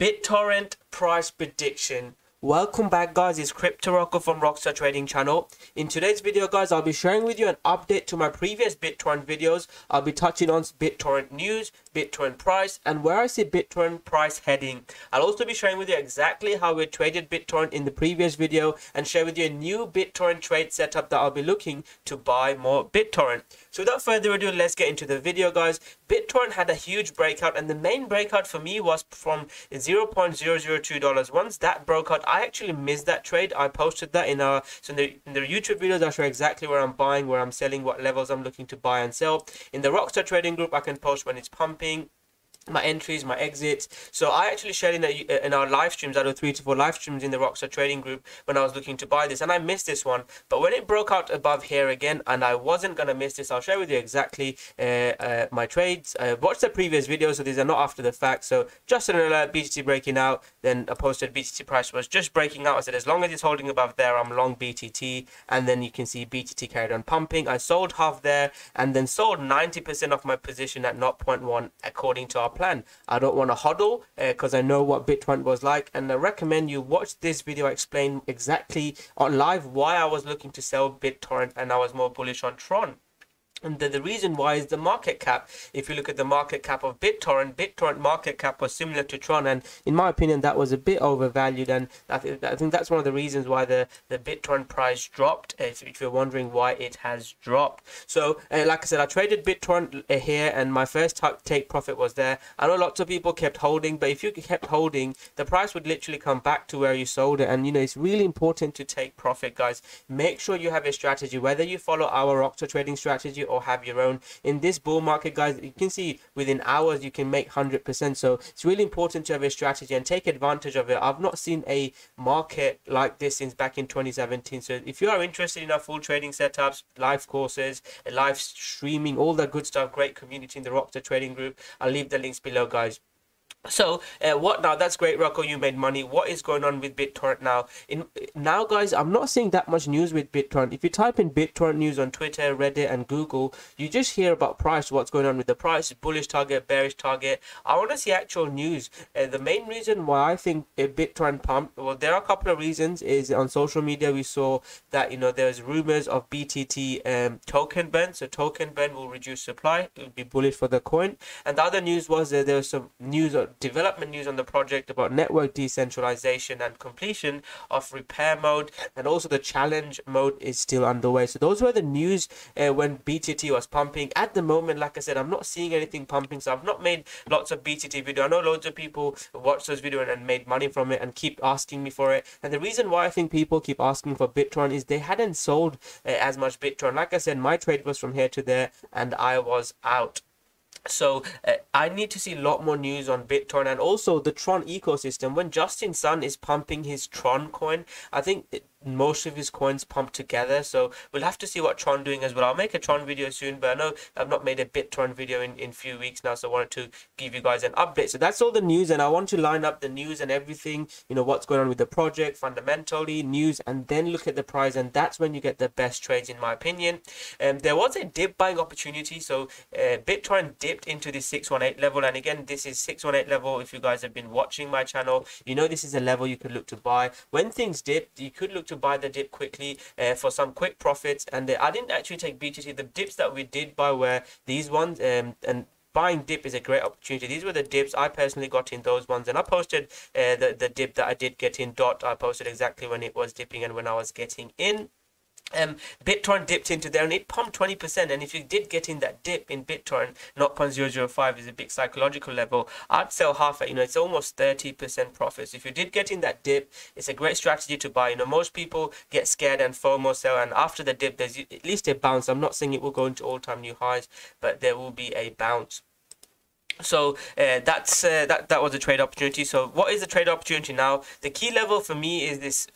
BitTorrent price prediction. Welcome back, guys. It's Crypto Rocco from Rockstar Trading Channel. In today's video, guys, I'll be sharing with you an update to my previous BitTorrent videos. I'll be touching on BitTorrent news, BitTorrent price, and where I see BitTorrent price heading. I'll also be sharing with you exactly how we traded BitTorrent in the previous video and share with you a new BitTorrent trade setup that I'll be looking to buy more BitTorrent. So without further ado, let's get into the video, guys. BitTorrent had a huge breakout, and the main breakout for me was from $0.002. Once that broke out, I actually missed that trade. I posted that in the YouTube videos. I show exactly where I'm buying, where I'm selling, what levels I'm looking to buy and sell. In the Rockstar Trading group, I can post when it's pumping, my entries, my exits. So I actually shared in our live streams. I do 3 to 4 live streams in the Rockstar Trading group when I was looking to buy this, and I missed this one. But when it broke out above here again, and I wasn't gonna miss this, I'll share with you exactly my trades. Watch the previous videos, so these are not after the fact. So just an alert, BTC breaking out, then I posted BTC price was just breaking out. I said as long as it's holding above there, I'm long BTT, and then you can see BTT carried on pumping. I sold half there and then sold 90% of my position at 0.1 according to our plan. I don't want to hodl because I know what BitTorrent was like, and I recommend you watch this video. I explain exactly on live why I was looking to sell BitTorrent and I was more bullish on Tron. And the reason why is the market cap. If you look at the market cap of BitTorrent, BitTorrent market cap was similar to Tron, and in my opinion that was a bit overvalued, and I think that's one of the reasons why the BitTorrent price dropped, if you're wondering why it has dropped. So like I said, I traded BitTorrent here, and my first take profit was there. I know lots of people kept holding, but if you kept holding, the price would literally come back to where you sold it. And you know, it's really important to take profit, guys. Make sure you have a strategy, whether you follow our Rockstar Trading strategy or have your own. In this bull market, guys, you can see within hours you can make 100%. So it's really important to have a strategy and take advantage of it. I've not seen a market like this since back in 2017. So if you are interested in our full trading setups, live courses, live streaming, all that good stuff, great community in the Rockstar Trading group, I'll leave the links below, guys. So what now? That's great, Rocco, you made money. What is going on with BitTorrent now? Now, guys, I'm not seeing that much news with BitTorrent. If you type in BitTorrent news on Twitter, Reddit and Google, you just hear about price, what's going on with the price, bullish target, bearish target. I want to see actual news. The main reason why I think BitTorrent pumped, well, there are a couple of reasons. Is on social media we saw that, you know, there's rumors of BTT token ban. So token ban will reduce supply, it will be bullish for the coin. And the other news was that there was some news on development news on the project about network decentralization and completion of repair mode, and also the challenge mode is still underway. So those were the news when BTT was pumping. At the moment, like I said, I'm not seeing anything pumping, so I've not made lots of BTT video. I know loads of people watch those videos and made money from it and keep asking me for it. And the reason why I think people keep asking for BitTorrent is they hadn't sold as much BitTorrent. Like I said, my trade was from here to there and I was out. So I need to see a lot more news on BitTorrent, and also the Tron ecosystem. When Justin Sun is pumping his Tron coin, I think most of his coins pumped together, so we'll have to see what Tron doing as well. I'll make a Tron video soon, but I know I've not made a BitTorrent video in few weeks now, so I wanted to give you guys an update. So that's all the news, and I want to line up the news and everything, you know, what's going on with the project, fundamentally news, and then look at the price, and that's when you get the best trades in my opinion. And there was a dip buying opportunity, so BitTorrent dipped into this 618 level, and again this is 618 level. If you guys have been watching my channel, you know this is a level you could look to buy. When things dip, you could look to buy the dip quickly for some quick profits. And I didn't actually take BTT. The dips that we did buy were these ones, and buying dip is a great opportunity. These were the dips I personally got in, those ones, and I posted the dip that I did get in. Dot, I posted exactly when it was dipping and when I was getting in. BitTorrent dipped into there and it pumped 20%, and if you did get in that dip in BitTorrent, 0.005 is a big psychological level. I'd sell half at, you know, it's almost 30% profits. If you did get in that dip, it's a great strategy to buy. You know, most people get scared and FOMO sell, and after the dip there's at least a bounce. I'm not saying it will go into all-time new highs, but there will be a bounce. So that's that was a trade opportunity. So what is the trade opportunity now? The key level for me is this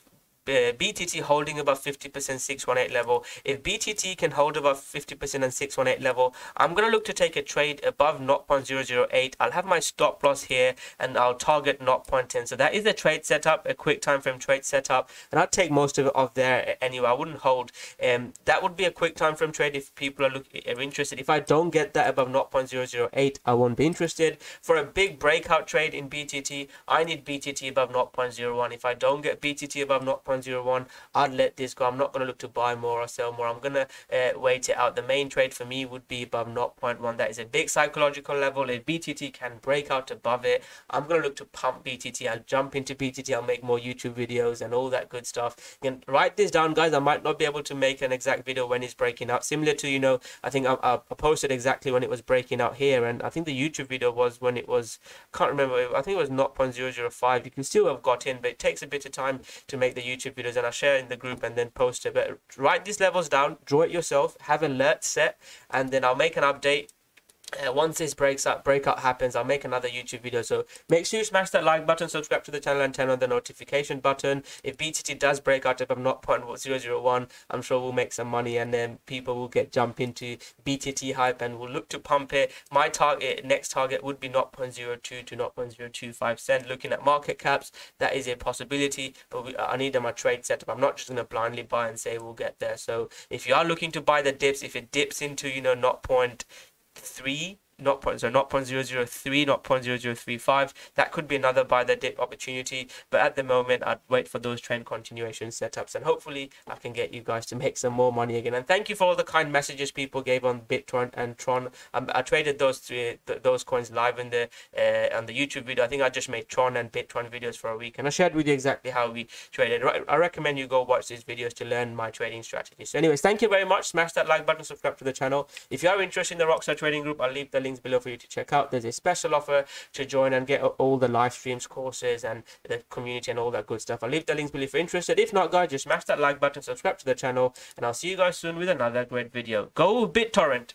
BTT holding above 50% 618 level. If BTT can hold above 50% and 618 level, I'm going to look to take a trade above 0.008. I'll have my stop loss here and I'll target 0.10. So that is the trade setup, a quick time frame trade setup, and I'll take most of it off there anyway. I wouldn't hold. That would be a quick time frame trade if people are interested. If I don't get that above 0.008, I won't be interested. For a big breakout trade in BTT, I need BTT above 0.01. If I don't get BTT above 0.01, I'd let this go. I'm not going to look to buy more or sell more. I'm going to wait it out. The main trade for me would be above 0.1. That is a big psychological level. If BTT can break out above it, I'm going to look to pump BTT. I'll jump into BTT. I'll make more YouTube videos and all that good stuff. You can write this down, guys. I might not be able to make an exact video when it's breaking out, similar to, you know, I think I posted exactly when it was breaking out here, and I think the YouTube video was when it was, can't remember, I think it was 0.005. You can still have got in, but it takes a bit of time to make the YouTube videos, and I share in the group and then post it. But write these levels down, draw it yourself, have alerts set, and then I'll make an update. Once this breakout happens, I'll make another YouTube video. So make sure you smash that like button, subscribe to the channel, and turn on the notification button. If BTT does break out above 0.001, I'm sure we'll make some money, and then people will jump into BTT hype and will look to pump it. My target, next target, would be 0.02 to 0.025 cent. Looking at market caps, that is a possibility, but I need my trade setup. I'm not just going to blindly buy and say we'll get there. So if you are looking to buy the dips, if it dips into, you know, 0.003, 0.0035, that could be another buy the dip opportunity. But at the moment, I'd wait for those trend continuation setups, and hopefully I can get you guys to make some more money again. And thank you for all the kind messages people gave on BitTorrent and Tron. I traded those coins live in the on the YouTube video. I think I just made Tron and BitTorrent videos for a week, and I shared with you exactly how we traded. I recommend you go watch these videos to learn my trading strategy. So anyways, thank you very much. Smash that like button, subscribe to the channel. If you are interested in the Rockstar Trading Group, I'll leave the links below for you to check out. There's a special offer to join and get all the live streams, courses, and the community and all that good stuff. I'll leave the links below if you're interested. If not, guys, just smash that like button, subscribe to the channel, and I'll see you guys soon with another great video. Go BitTorrent!